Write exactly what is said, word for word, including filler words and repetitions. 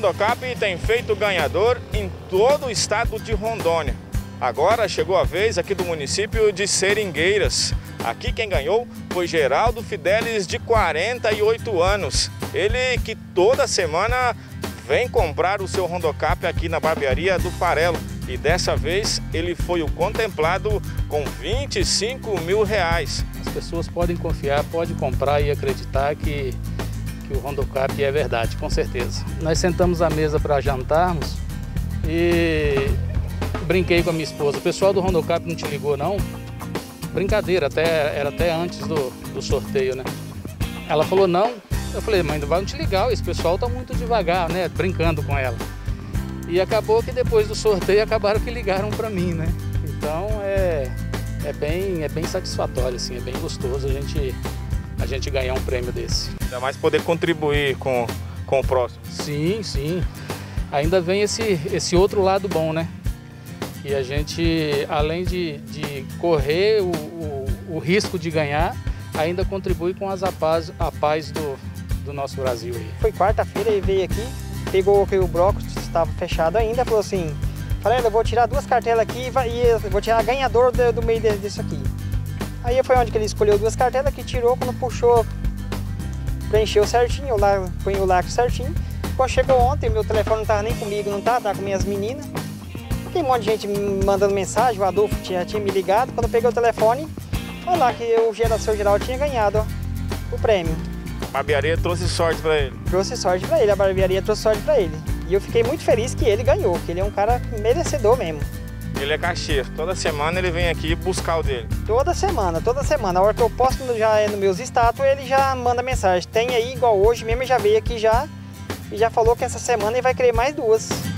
Rondoncap tem feito ganhador em todo o estado de Rondônia. Agora chegou a vez aqui do município de Seringueiras. Aqui quem ganhou foi Geraldo Fidelis, de quarenta e oito anos. Ele que toda semana vem comprar o seu Rondoncap aqui na barbearia do Farelo. E dessa vez ele foi o contemplado com vinte e cinco mil reais. As pessoas podem confiar, podem comprar e acreditar que... que o Rondoncap é verdade, com certeza. Nós sentamos à mesa para jantarmos e brinquei com a minha esposa. O pessoal do Rondoncap não te ligou, não? Brincadeira, até, era até antes do, do sorteio, né? Ela falou não. Eu falei, mas não vai te ligar, esse pessoal está muito devagar, né? Brincando com ela. E acabou que depois do sorteio acabaram que ligaram para mim, né? Então é, é, bem, é bem satisfatório, assim, é bem gostoso a gente... a gente ganhar um prêmio desse. Ainda mais poder contribuir com, com o próximo. Sim, sim. Ainda vem esse, esse outro lado bom, né? E a gente, além de, de correr o, o, o risco de ganhar, ainda contribui com as, a paz, a paz do, do nosso Brasil. Aí. Foi quarta-feira e veio aqui, pegou aqui o bloco, estava fechado ainda, falou assim, falei, eu vou tirar duas cartelas aqui e vou tirar a ganhadora do, do meio disso aqui. Aí foi onde que ele escolheu duas cartelas, que tirou, quando puxou, preencheu certinho, põe o lacre certinho. Quando chegou ontem, meu telefone não estava nem comigo, não estava, estava com minhas meninas. Tem um monte de gente me mandando mensagem, o Adolfo tinha, tinha me ligado. Quando eu peguei o telefone, olha lá que o Geração Geral tinha ganhado ó, o prêmio. A barbearia trouxe sorte para ele? Trouxe sorte para ele, a barbearia trouxe sorte para ele. E eu fiquei muito feliz que ele ganhou, que ele é um cara merecedor mesmo. Ele é caixeiro, toda semana ele vem aqui buscar o dele. Toda semana, toda semana. A hora que eu posto já é nos meus status, ele já manda mensagem. Tem aí, igual hoje mesmo, ele já veio aqui já e já falou que essa semana ele vai querer mais duas.